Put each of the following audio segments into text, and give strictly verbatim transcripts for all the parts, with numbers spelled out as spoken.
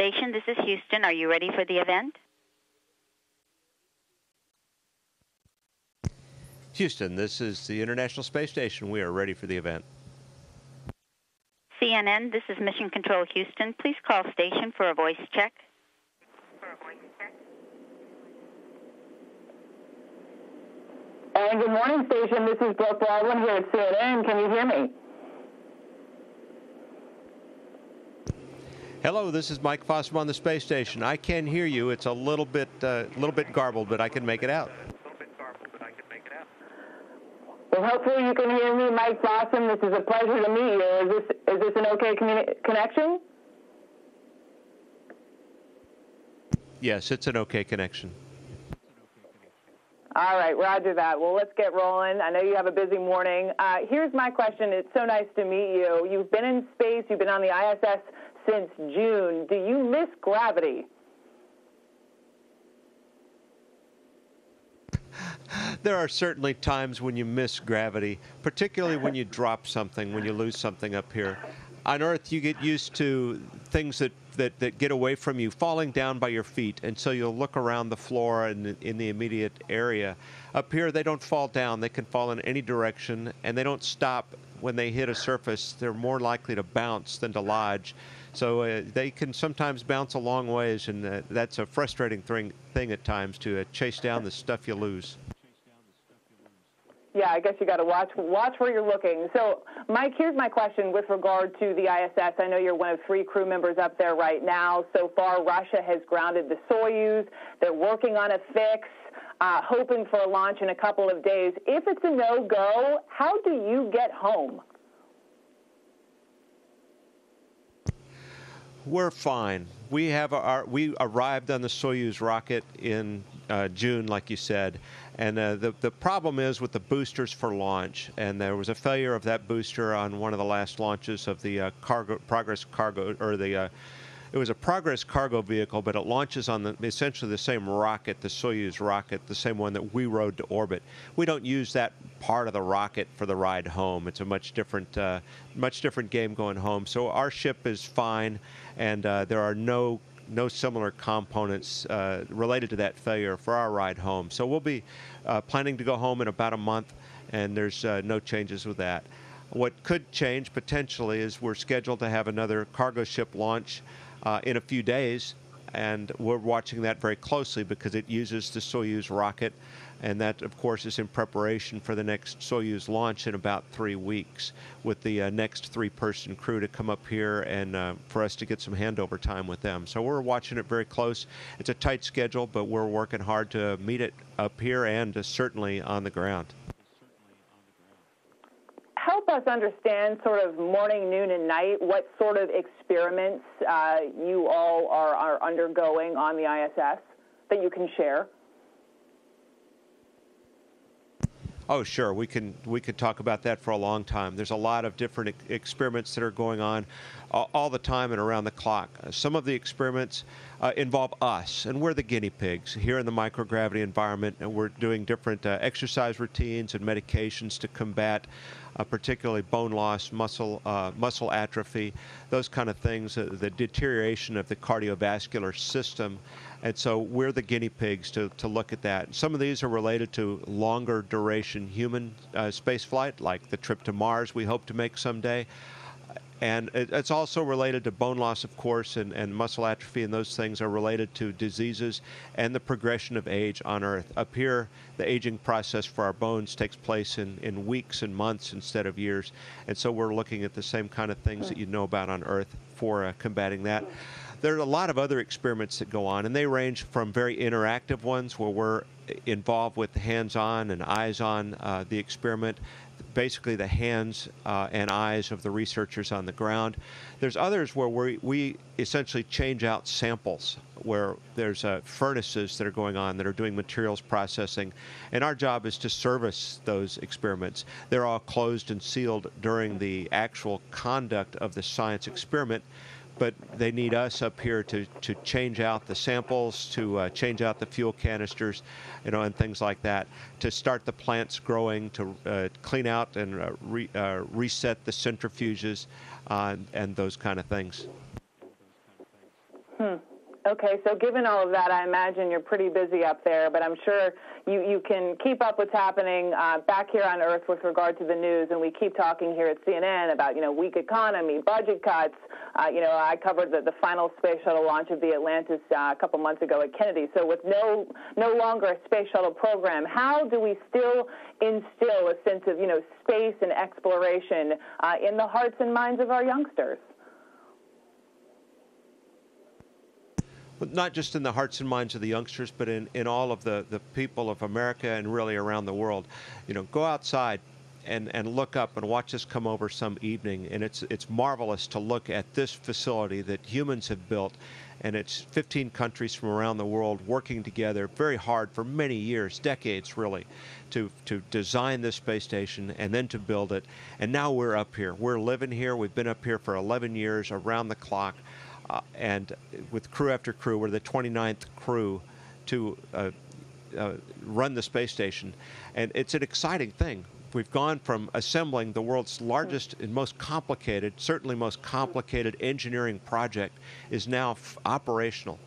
Station. This is Houston. Are you ready for the event? Houston, this is the International Space Station. We are ready for the event. C N N, this is Mission Control Houston. Please call station for a voice check. For a voice check. And good morning, station. This is Brooke Baldwin here at C N N. Can you hear me? Hello, this is Mike Fossum on the space station. I can hear you. It's a little bit, uh, little bit garbled, but I can make it out. Well, hopefully you can hear me, Mike Fossum. This is a pleasure to meet you. Is this is this an okay communi- connection? Yes, it's an okay connection. All right, roger that. Well, let's get rolling. I know you have a busy morning. Uh, here's my question. It's so nice to meet you. You've been in space. You've been on the I S S since June. Do you miss gravity? There are certainly times when you miss gravity, particularly when you drop something, when you lose something up here. On Earth, you get used to things that, that, that get away from you, falling down by your feet, and so you'll look around the floor and in the immediate area. Up here, they don't fall down. They can fall in any direction, and they don't stop when they hit a surface. They're more likely to bounce than to lodge. So uh, they can sometimes bounce a long ways, and uh, that's a frustrating thing, thing at times, to uh, chase down the stuff you lose. Yeah, I guess you got to watch watch where you're looking. So, Mike, here's my question with regard to the I S S. I know you're one of three crew members up there right now. So far, Russia has grounded the Soyuz. They're working on a fix, uh, hoping for a launch in a couple of days. If it's a no-go, how do you get home? We're fine. We have our we arrived on the Soyuz rocket in uh, June, like you said. And uh, the, the problem is with the boosters for launch, and there was a failure of that booster on one of the last launches of the uh, cargo, Progress cargo, or the, uh, it was a Progress cargo vehicle, but it launches on the, essentially the same rocket, the Soyuz rocket, the same one that we rode to orbit. We don't use that part of the rocket for the ride home. It's a much different, uh, much different game going home. So our ship is fine, and uh, there are no no similar components uh, related to that failure for our ride home. So we'll be uh, planning to go home in about a month, and there's uh, no changes with that. What could change potentially is we're scheduled to have another cargo ship launch uh, in a few days, and we're watching that very closely because it uses the Soyuz rocket, and that, of course, is in preparation for the next Soyuz launch in about three weeks with the uh, next three-person crew to come up here and uh, for us to get some handover time with them. So we're watching it very close. It's a tight schedule, but we're working hard to meet it up here and uh, certainly on the ground. Help us understand sort of morning, noon, and night what sort of experiments uh, you all are, are undergoing on the I S S that you can share. Oh, sure. We can we could talk about that for a long time. There's a lot of different e- experiments that are going on uh, all the time and around the clock. Uh, some of the experiments uh, involve us, and we're the guinea pigs here in the microgravity environment, and we're doing different uh, exercise routines and medications to combat uh, particularly bone loss, muscle uh, muscle atrophy, those kind of things, uh, the deterioration of the cardiovascular system. And so we're the guinea pigs to, to look at that. Some of these are related to longer duration human uh, space flight, like the trip to Mars we hope to make someday. And it, it's also related to bone loss, of course, and, and muscle atrophy, and those things are related to diseases and the progression of age on Earth. Up here, the aging process for our bones takes place in, in weeks and months instead of years. And so we're looking at the same kind of things that you know about on Earth for uh, combating that. There are a lot of other experiments that go on, and they range from very interactive ones where we're involved with hands-on and eyes-on uh, the experiment, basically the hands uh, and eyes of the researchers on the ground. There's others where we, we essentially change out samples, where there's uh, furnaces that are going on that are doing materials processing, and our job is to service those experiments. They're all closed and sealed during the actual conduct of the science experiment, but they need us up here to, to change out the samples, to uh, change out the fuel canisters, you know, and things like that, to start the plants growing, to uh, clean out and uh, re, uh, reset the centrifuges uh, and those kind of things. Hmm. Okay, so given all of that, I imagine you're pretty busy up there, but I'm sure you, you can keep up what's happening uh, back here on Earth with regard to the news, and we keep talking here at C N N about, you know, weak economy, budget cuts. Uh, you know, I covered the, the final space shuttle launch of the Atlantis uh, a couple months ago at Kennedy. So with no, no longer a space shuttle program, how do we still instill a sense of, you know, space and exploration uh, in the hearts and minds of our youngsters? Not just in the hearts and minds of the youngsters, but in, in all of the, the people of America and really around the world. You know, go outside and, and look up and watch this come over some evening. And it's, it's marvelous to look at this facility that humans have built. And it's fifteen countries from around the world working together very hard for many years, decades really, to, to design this space station and then to build it. And now we're up here. We're living here. We've been up here for eleven years, around the clock. Uh, and with crew after crew, we're the twenty-ninth crew to uh, uh, run the space station. And it's an exciting thing. We've gone from assembling the world's largest and most complicated, certainly most complicated engineering project is now f operational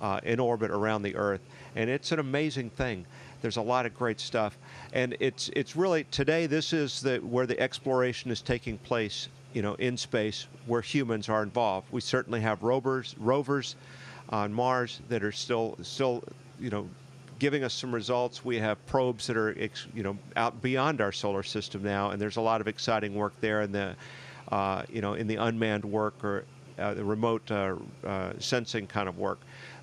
uh, in orbit around the Earth. And it's an amazing thing. There's a lot of great stuff. And it's, it's really, today this is the, where the exploration is taking place. You know, in space where humans are involved. We certainly have rovers, rovers on Mars that are still, still, you know, giving us some results. We have probes that are, you know, out beyond our solar system now, and there's a lot of exciting work there in the, uh, you know, in the unmanned work or uh, the remote uh, uh, sensing kind of work.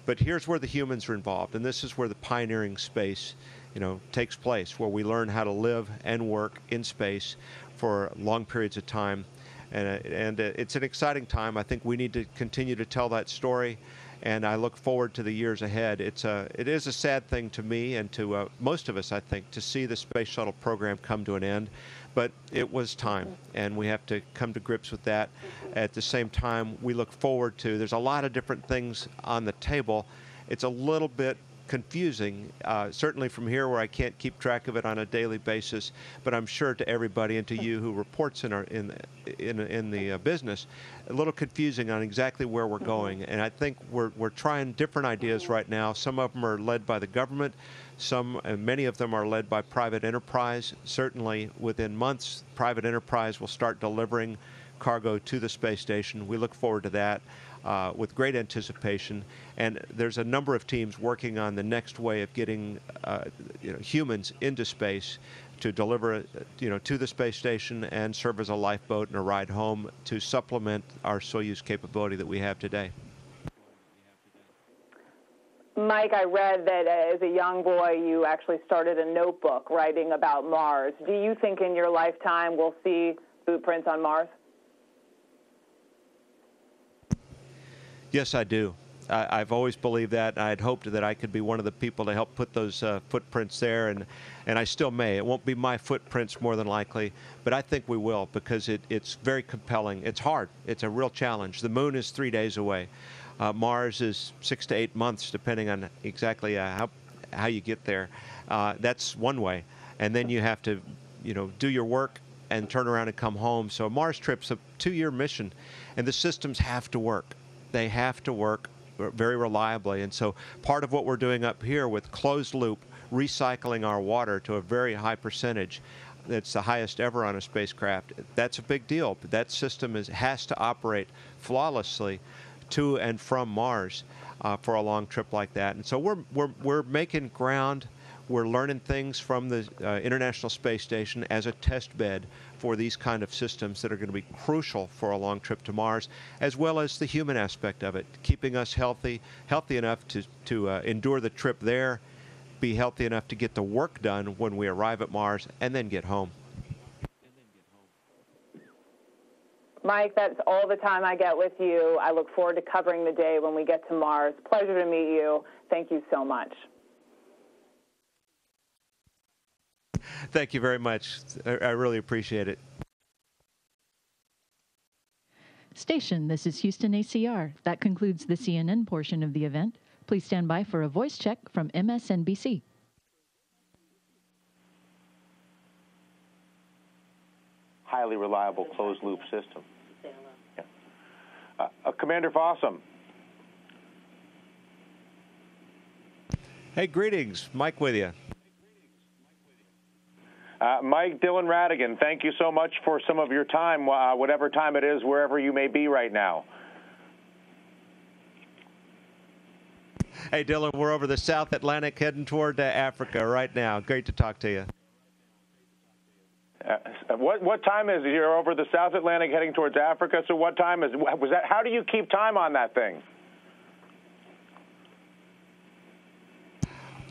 But here's where the humans are involved, and this is where the pioneering space, you know, takes place, where we learn how to live and work in space for long periods of time. And, and it's an exciting time. I think we need to continue to tell that story, and I look forward to the years ahead. It's a, it is a sad thing to me and to uh, most of us, I think, to see the space shuttle program come to an end, but it was time, and we have to come to grips with that. At the same time, we look forward to, there's a lot of different things on the table. It's a little bit confusing, uh, certainly from here where I can't keep track of it on a daily basis, but I'm sure to everybody and to you who reports in our in in, in the uh, business, a little confusing on exactly where we're going. And I think we're, we're trying different ideas right now. Some of them are led by the government, some and many of them are led by private enterprise. Certainly within months, private enterprise will start delivering cargo to the space station. We look forward to that. Uh, with great anticipation, and there's a number of teams working on the next way of getting uh, you know, humans into space to deliver, you know, to the space station and serve as a lifeboat and a ride home to supplement our Soyuz capability that we have today. Mike, I read that as a young boy, you actually started a notebook writing about Mars. Do you think in your lifetime we'll see footprints on Mars? Yes, I do. I, I've always believed that. I had hoped that I could be one of the people to help put those uh, footprints there, and, and I still may. It won't be my footprints more than likely, but I think we will because it, it's very compelling. It's hard. It's a real challenge. The moon is three days away. Uh, Mars is six to eight months, depending on exactly uh, how, how you get there. Uh, that's one way. And then you have to, you know, do your work and turn around and come home. So a Mars trip's a two-year mission, and the systems have to work. They have to work very reliably. And so part of what we're doing up here with closed loop, recycling our water to a very high percentage, that's the highest ever on a spacecraft, that's a big deal. But that system is, has to operate flawlessly to and from Mars uh, for a long trip like that. And so we're, we're, we're making ground. We're learning things from the uh, International Space Station as a test bed for these kind of systems that are going to be crucial for a long trip to Mars, as well as the human aspect of it, keeping us healthy, healthy enough to, to uh, endure the trip there, be healthy enough to get the work done when we arrive at Mars, and then get home. Mike, that's all the time I get with you. I look forward to covering the day when we get to Mars. Pleasure to meet you. Thank you so much. Thank you very much. I, I really appreciate it. Station, this is Houston A C R. That concludes the C N N portion of the event. Please stand by for a voice check from M S N B C. Highly reliable closed-loop system. Yeah. Uh, uh, Commander Fossum. Hey, greetings. Mike with you. Uh, Mike, Dylan Radigan, thank you so much for some of your time, uh, whatever time it is, wherever you may be right now. Hey, Dylan, we're over the South Atlantic heading toward uh, Africa right now. Great to talk to you. Uh, what what time is it? You're over the South Atlantic heading towards Africa, so what time is was that? How do you keep time on that thing?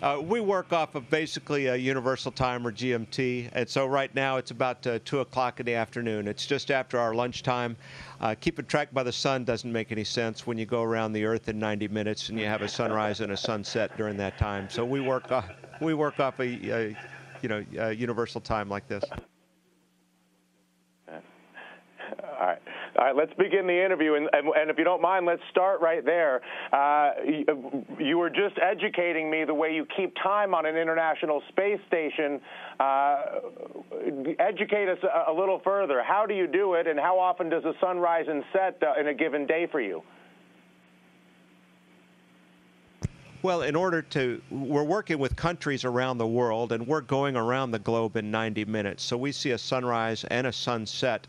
Uh, we work off of basically a universal time, or G M T, and so right now it's about uh, two o'clock in the afternoon. It's just after our lunchtime. Uh, keeping track by the sun doesn't make any sense when you go around the Earth in ninety minutes and you have a sunrise and a sunset during that time. So we work off, we work off a, a you know, a universal time like this. All right. All right, let's begin the interview, and, and, and if you don't mind, let's start right there. Uh, you, you were just educating me the way you keep time on an International Space Station. Uh, educate us a, a little further. How do you do it, and how often does the sun rise and set uh, in a given day for you? Well, in order to, we're working with countries around the world, and we're going around the globe in ninety minutes, so we see a sunrise and a sunset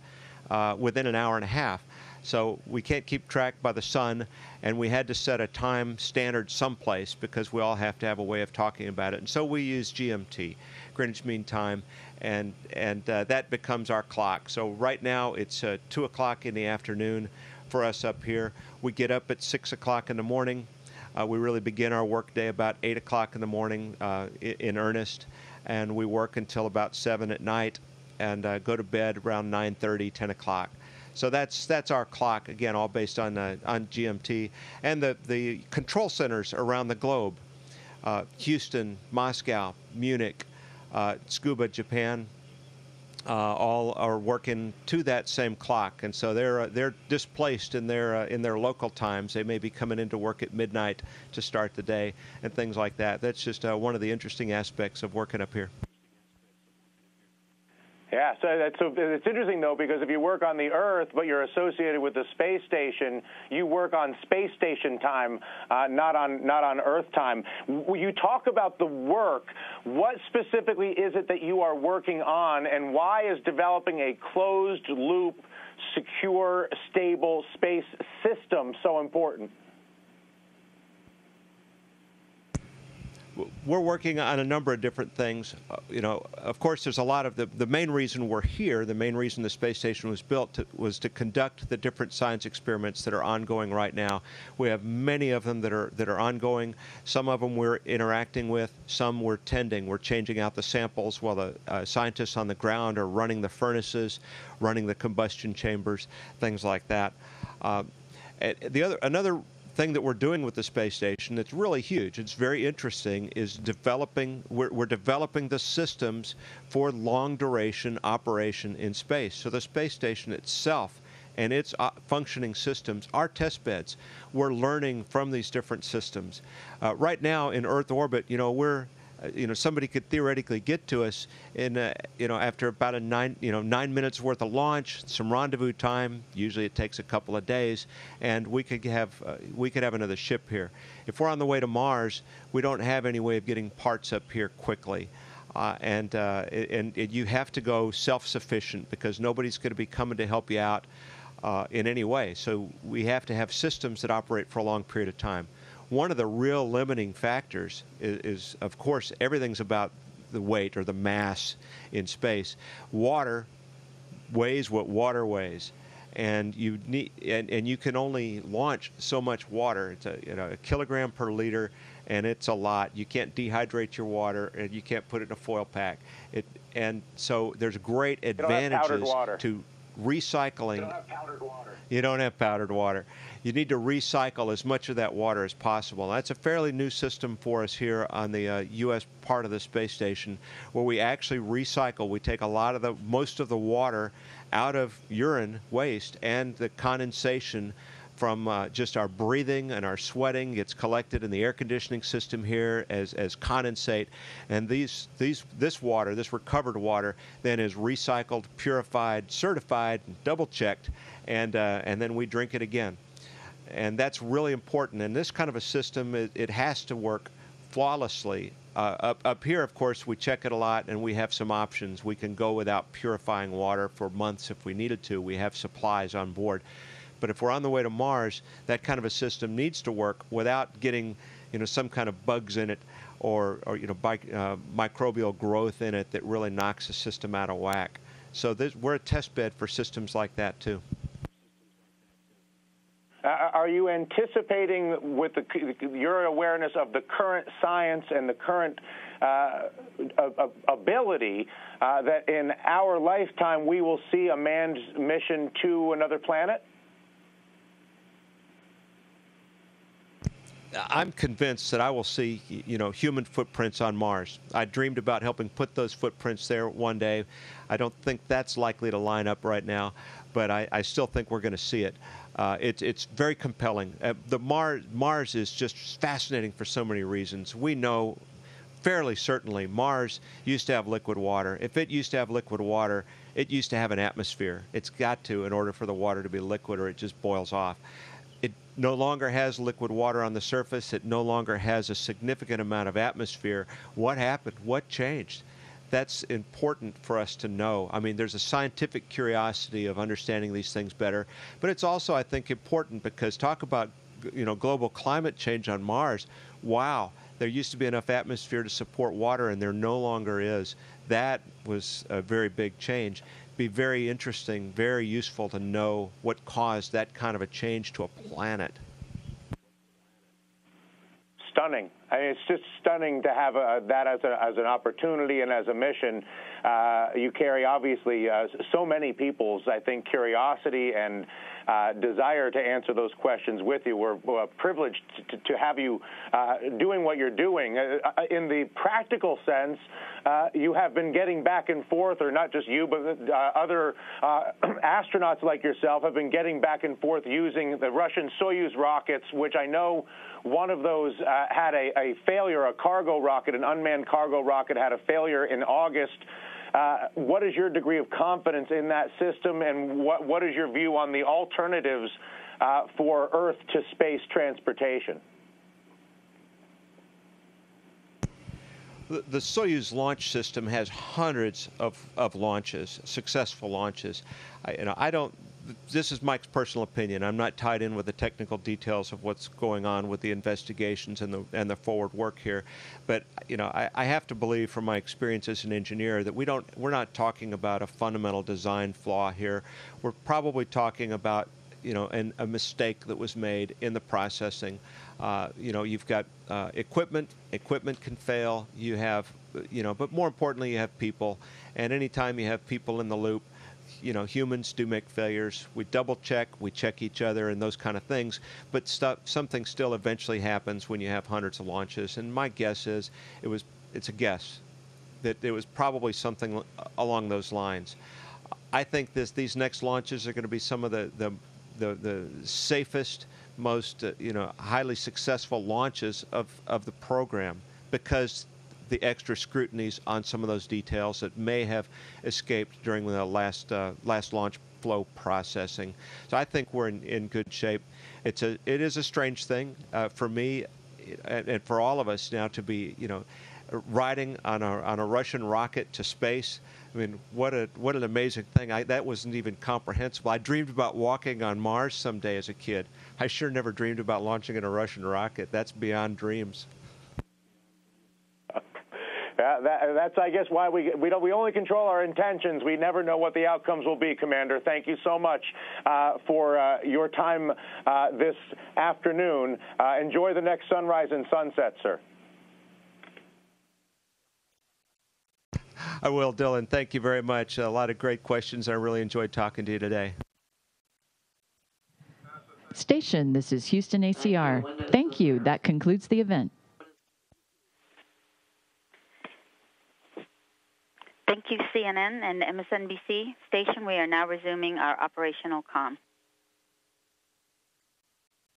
Uh, within an hour and a half. So we can't keep track by the sun, and we had to set a time standard someplace because we all have to have a way of talking about it. And so we use G M T, Greenwich Mean Time, and, and uh, that becomes our clock. So right now it's uh, two o'clock in the afternoon for us up here. We get up at six o'clock in the morning. Uh, we really begin our work day about eight o'clock in the morning uh, in, in earnest, and we work until about seven at night, and uh, go to bed around nine thirty, ten o'clock. So that's that's our clock, again, all based on uh, on G M T. And the, the control centers around the globe, uh, Houston, Moscow, Munich, uh, Tsukuba, Japan, uh, all are working to that same clock. And so they're, uh, they're displaced in their, uh, in their local times. They may be coming into work at midnight to start the day and things like that. That's just uh, one of the interesting aspects of working up here. Yeah, so, that's, so it's interesting, though, because if you work on the Earth, but you're associated with the space station, you work on space station time, uh, not on not on Earth time. When you talk about the work, what specifically is it that you are working on, and why is developing a closed-loop, secure, stable space system so important? We're working on a number of different things. Uh, you know, of course, there's a lot of the, the main reason we're here, the main reason the space station was built to, was to conduct the different science experiments that are ongoing right now. We have many of them that are, that are ongoing. Some of them we're interacting with, some we're tending. We're changing out the samples while the uh, scientists on the ground are running the furnaces, running the combustion chambers, things like that. Uh, the other, another thing that we're doing with the space station that's really huge, it's very interesting, is developing, we're, we're developing the systems for long-duration operation in space. So the space station itself and its uh, functioning systems are test beds. We're learning from these different systems. Uh, right now in Earth orbit, you know, we're, uh, you know, somebody could theoretically get to us in, a, you know, after about a nine, you know, nine minutes worth of launch, some rendezvous time. Usually it takes a couple of days, and we could have, uh, we could have another ship here. If we're on the way to Mars, we don't have any way of getting parts up here quickly, uh, and uh, and it, you have to go self-sufficient because nobody's going to be coming to help you out uh, in any way. So we have to have systems that operate for a long period of time. One of the real limiting factors is, is, of course, everything's about the weight or the mass in space. Water weighs what water weighs, and you need, and, and you can only launch so much water. It's a, you know, a kilogram per liter, and it's a lot. You can't dehydrate your water, and you can't put it in a foil pack. It, and so there's great advantages to recycling. You don't have powdered water. You don't have powdered water. You need to recycle as much of that water as possible. That's a fairly new system for us here on the uh, U S part of the space station, where we actually recycle. We take a lot of the, most of the water out of urine waste and the condensation from uh, just our breathing and our sweating gets collected in the air conditioning system here as, as condensate. And these, these, this water, this recovered water, then is recycled, purified, certified, double-checked, and, uh, and then we drink it again. And that's really important. And this kind of a system, it, it has to work flawlessly. Uh, up, up here, of course, we check it a lot, and we have some options. We can go without purifying water for months if we needed to. We have supplies on board. But if we're on the way to Mars, that kind of a system needs to work without getting, you know, some kind of bugs in it or, or you know, bi uh, microbial growth in it that really knocks the system out of whack. So this, we're a test bed for systems like that, too. Uh, are you anticipating, with the, your awareness of the current science and the current uh, ability, uh, that in our lifetime we will see a manned mission to another planet? I'm convinced that I will see, you know, human footprints on Mars. I dreamed about helping put those footprints there one day. I don't think that's likely to line up right now, but I, I still think we're going to see it. Uh, it. It's very compelling. Uh, the Mar Mars is just fascinating for so many reasons. We know fairly certainly Mars used to have liquid water. If it used to have liquid water, it used to have an atmosphere. It's got to in order for the water to be liquid, or it just boils off. It no longer has liquid water on the surface. It no longer has a significant amount of atmosphere. What happened? What changed? That's important for us to know. I mean, there's a scientific curiosity of understanding these things better, but it's also, I think, important because talk about, you know, global climate change on Mars. Wow, there used to be enough atmosphere to support water, and there no longer is. That was a very big change. Be very interesting, very useful to know what caused that kind of a change to a planet. Stunning. I mean, it's just stunning to have a, that as, a, as an opportunity and as a mission. Uh, you carry, obviously, uh, so many people's, I think, curiosity and uh, desire to answer those questions with you. We're, we're privileged to, to have you uh, doing what you're doing. Uh, in the practical sense, uh, you have been getting back and forth, or not just you, but uh, other uh, astronauts like yourself have been getting back and forth using the Russian Soyuz rockets, which I know one of those uh, had a A failure, a cargo rocket, an unmanned cargo rocket had a failure in August. Uh, what is your degree of confidence in that system, and what, what is your view on the alternatives uh, for Earth to space transportation? The, the Soyuz launch system has hundreds of, of launches, successful launches. I, you know, I don't. This is Mike's personal opinion. I'm not tied in with the technical details of what's going on with the investigations and the and the forward work here, but you know, I, I have to believe from my experience as an engineer that we don't we're not talking about a fundamental design flaw here. We're probably talking about, you know, an, a mistake that was made in the processing. Uh, you know, you've got uh, equipment. Equipment can fail. You have, you know, but more importantly, you have people. And anytime you have people in the loop, you know, humans do make failures. We double check, we check each other and those kind of things, but stuff, something still eventually happens when you have hundreds of launches. And my guess is, it was, it's a guess, that it was probably something along those lines. I think this, these next launches are going to be some of the, the, the, the safest, most, uh, you know, highly successful launches of, of the program, because the extra scrutinies on some of those details that may have escaped during the last uh, last launch flow processing. So I think we're in, in good shape. It's a it is a strange thing uh, for me and, and for all of us now to be, you know, riding on a on a Russian rocket to space. I mean, what a what an amazing thing! I, that wasn't even comprehensible. I dreamed about walking on Mars someday as a kid. I sure never dreamed about launching in a Russian rocket. That's beyond dreams. Uh, that, that's, I guess, why we we don't we only control our intentions. We never know what the outcomes will be, Commander. Thank you so much uh, for uh, your time uh, this afternoon. Uh, enjoy the next sunrise and sunset, sir. I will, Dylan. Thank you very much. A lot of great questions. I really enjoyed talking to you today. Station, this is Houston A C R. Thank you. That concludes the event. Thank you, C N N and M S N B C station. We are now resuming our operational comm.